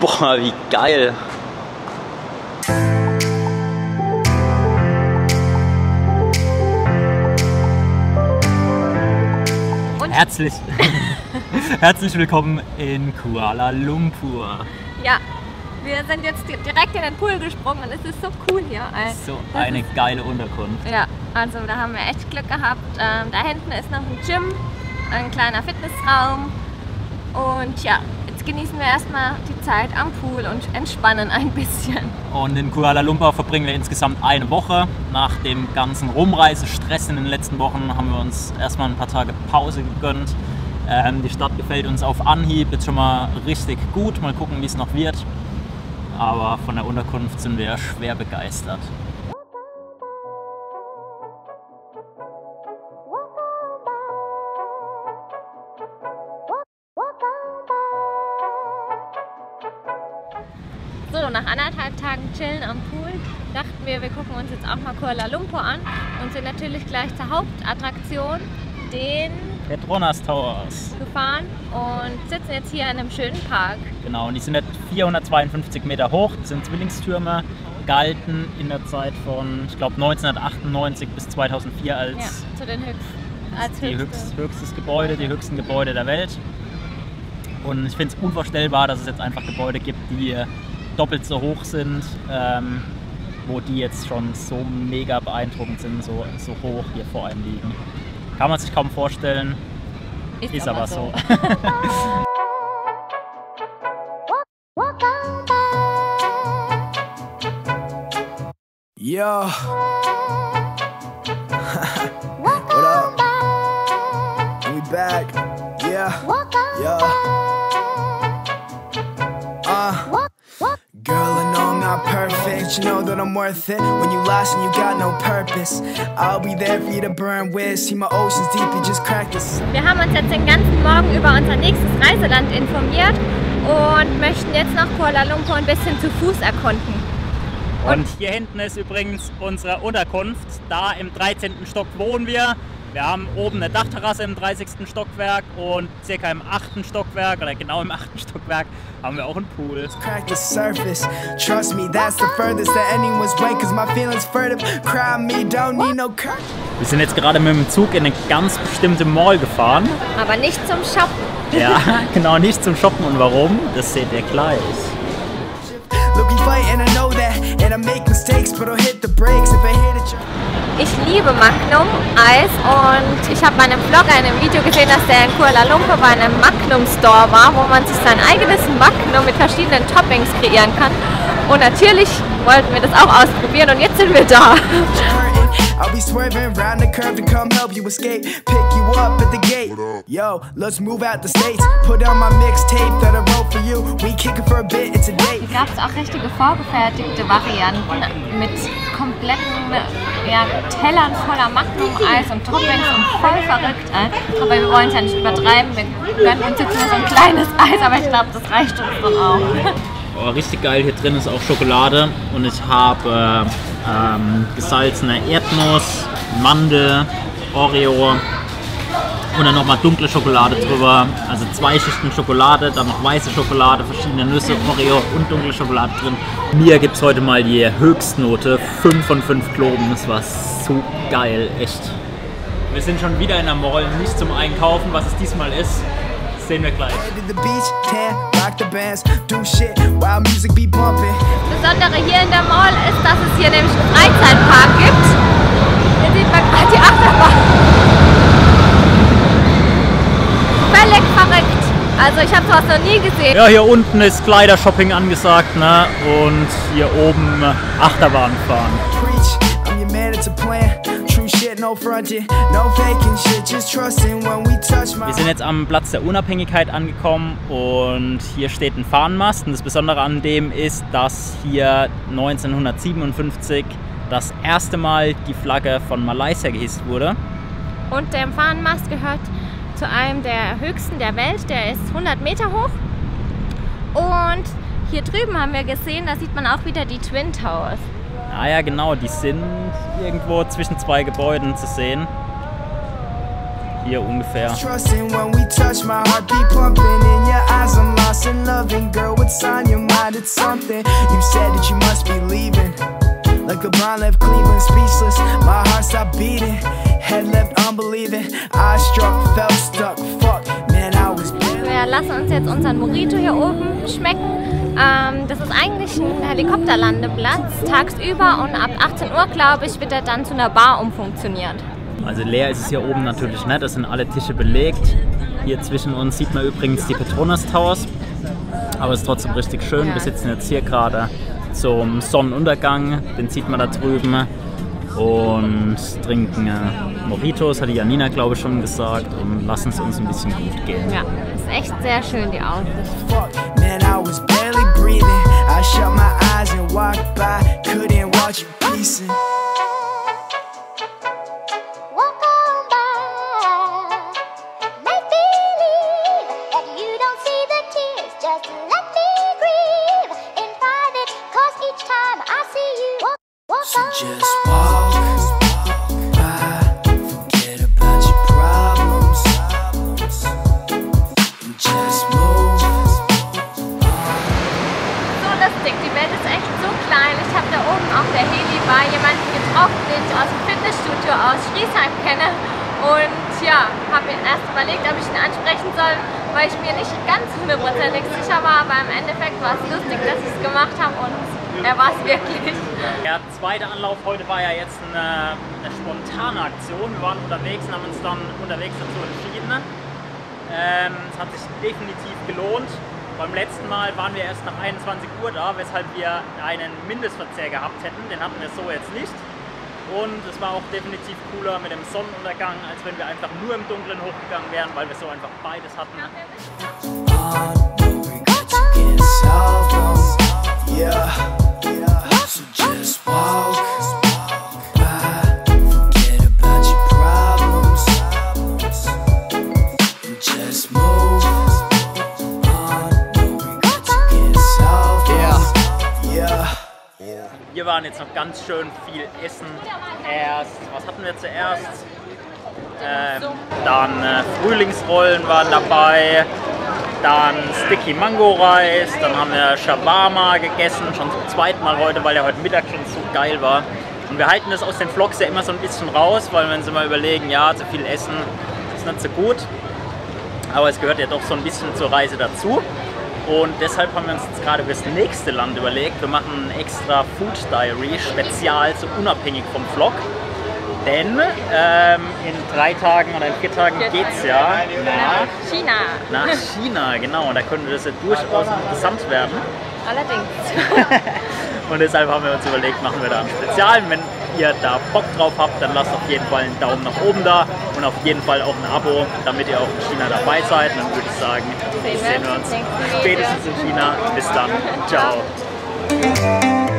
Boah, wie geil! Und? Herzlich willkommen in Kuala Lumpur. Ja, wir sind jetzt direkt in den Pool gesprungen und es ist so cool hier. Also, so eine geile Unterkunft. Ja, also da haben wir echt Glück gehabt. Da hinten ist noch ein Gym, ein kleiner Fitnessraum und ja. Genießen wir erstmal die Zeit am Pool und entspannen ein bisschen. Und in Kuala Lumpur verbringen wir insgesamt eine Woche. Nach dem ganzen Rumreisestress in den letzten Wochen haben wir uns erstmal ein paar Tage Pause gegönnt. Die Stadt gefällt uns auf Anhieb jetzt schon mal richtig gut. Mal gucken, wie es noch wird. Aber von der Unterkunft sind wir schwer begeistert. So, nach 1,5 Tagen Chillen am Pool dachten wir, wir gucken uns jetzt auch mal Kuala Lumpur an und sind natürlich gleich zur Hauptattraktion, den Petronas Towers, gefahren und sitzen jetzt hier in einem schönen Park. Genau, und die sind jetzt 452 Meter hoch, das sind Zwillingstürme, galten in der Zeit von, ich glaube, 1998 bis 2004 als, ja, zu den höchstes Gebäude, die höchsten Gebäude der Welt. Und ich finde es unvorstellbar, dass es jetzt einfach Gebäude gibt, die doppelt so hoch sind, wo die jetzt schon so mega beeindruckend sind, so hoch hier vor einem liegen. Kann man sich kaum vorstellen, ist aber so. Ja. What up? We back. Yeah. Yeah. Girl, I know I'm not perfect, you know that I'm worth it. When you lost and you got no purpose, I'll be there for you to burn with. See my oceans deep, you just crack this. Wir haben uns jetzt den ganzen Morgen über unser nächstes Reiseland informiert und möchten jetzt nach Kuala Lumpur ein bisschen zu Fuß erkunden. Und hier hinten ist übrigens unsere Unterkunft. Da im 13. Stock wohnen wir. Wir haben oben eine Dachterrasse im 30. Stockwerk und circa im 8. Stockwerk, oder genau im 8. Stockwerk, haben wir auch einen Pool. Wir sind jetzt gerade mit dem Zug in eine ganz bestimmte Mall gefahren. Aber nicht zum Shoppen. Ja, genau, nicht zum Shoppen. Und warum? Das seht ihr gleich. Ich liebe Magnum Eis und ich habe bei einem Vlogger in einem Video gesehen, dass der in Kuala Lumpur bei einem Magnum Store war, wo man sich sein eigenes Magnum mit verschiedenen Toppings kreieren kann. Und natürlich wollten wir das auch ausprobieren und jetzt sind wir da. I'll be swerving round the curve to come help you escape. Pick you up at the gate. Yo, let's move out the States. Put on my mixtape that I wrote for you. We kick it for a bit, it's a date. Hier gab es auch richtige vorgefertigte Varianten mit kompletten Tellern voller Magnum-Eis und Toppings und voll verrückt. Aber wir wollen es ja nicht übertreiben. Wir gönnen uns jetzt nur so ein kleines Eis, aber ich glaube, das reicht uns dann auch. Oh, richtig geil, hier drin ist auch Schokolade und ich habe gesalzene Erdnuss, Mandel, Oreo und dann nochmal dunkle Schokolade drüber. Also 2 Schichten Schokolade, dann noch weiße Schokolade, verschiedene Nüsse, Oreo und dunkle Schokolade drin. Mir gibt es heute mal die Höchstnote, 5 von 5 Globen. Das war so geil, echt. Wir sind schon wieder in der Mall, nicht zum Einkaufen, was es diesmal ist. Sehen wir gleich. Das Besondere hier in der Mall ist, dass es hier nämlich einen Freizeitpark gibt. Hier sieht man gerade die Achterbahn. Völlig verrückt. Also ich habe sowas noch nie gesehen. Ja, hier unten ist Kleidershopping angesagt, ne? Und hier oben Achterbahn fahren. Wir sind jetzt am Platz der Unabhängigkeit angekommen und hier steht ein Fahnenmast. Und das Besondere an dem ist, dass hier 1957 das erste Mal die Flagge von Malaysia gehisst wurde. Und der Fahnenmast gehört zu einem der höchsten der Welt. Der ist 100 Meter hoch. Und hier drüben haben wir gesehen, da sieht man auch wieder die Twin Towers. Ah ja, genau, die sind irgendwo zwischen zwei Gebäuden zu sehen. hier ungefähr. Like the blind left Cleveland speechless, my heart stopped beating, head left unbelieving, I struck, fell stuck, fuck, man, I was beaten. Wir lassen uns jetzt unseren Mojito hier oben schmecken. Das ist eigentlich ein Helikopterlandeplatz, tagsüber, und ab 18 Uhr, glaube ich, wird er dann zu einer Bar umfunktioniert. Also leer ist es hier oben natürlich nicht, es sind alle Tische belegt. Hier zwischen uns sieht man übrigens die Petronas Towers, aber es ist trotzdem richtig schön. Ja. Wir sitzen jetzt hier gerade zum Sonnenuntergang, den sieht man da drüben, und trinken Mojitos, hat die Janina, glaube ich, schon gesagt, und lassen es uns ein bisschen gut gehen. Ja, ist echt sehr schön, die Aussicht. So just walk by, forget about your problems, and just move on. So lustig, die Welt ist echt so klein. Ich habe da oben auf der Heli-Bar jemanden getroffen, den ich aus dem Fitnessstudio aus Friesheim kenne. Und ja, habe mir erst überlegt, ob ich ihn ansprechen soll, weil ich mir nicht ganz hundertprozentig sicher war. Aber im Endeffekt war es lustig, dass ich es gemacht habe, und er war es wirklich. Der zweite Anlauf heute war ja jetzt eine spontane Aktion. Wir waren unterwegs und haben uns dann unterwegs dazu entschieden. Es hat sich definitiv gelohnt. Beim letzten Mal waren wir erst nach 21 Uhr da, weshalb wir einen Mindestverzehr gehabt hätten. Den hatten wir so jetzt nicht. Und es war auch definitiv cooler mit dem Sonnenuntergang, als wenn wir einfach nur im Dunkeln hochgegangen wären, weil wir so einfach beides hatten. Yeah. Wir waren jetzt noch ganz schön viel essen. Was hatten wir zuerst? Dann Frühlingsrollen waren dabei, dann Sticky Mango Reis, dann haben wir Shawarma gegessen, schon zum zweiten Mal heute, weil ja heute Mittag schon so geil war. Und wir halten das aus den Vlogs ja immer so ein bisschen raus, weil wenn sie mal überlegen, ja, zu viel essen ist nicht so gut, aber es gehört ja doch so ein bisschen zur Reise dazu. Und deshalb haben wir uns jetzt gerade fürs nächste Land überlegt, wir machen ein extra Food Diary Spezial, so unabhängig vom Vlog. Denn in 3 Tagen oder in 4 Tagen geht es ja nach China. Nach China, genau. Und da könnte das ja durchaus interessant werden. Allerdings. Und deshalb haben wir uns überlegt, machen wir da ein Spezial. Wenn ihr da Bock drauf habt, dann lasst auf jeden Fall einen Daumen nach oben da und auf jeden Fall auch ein Abo, damit ihr auch in China dabei seid. Und dann würde ich sagen, sehen wir uns spätestens in China. Bis dann. Ciao.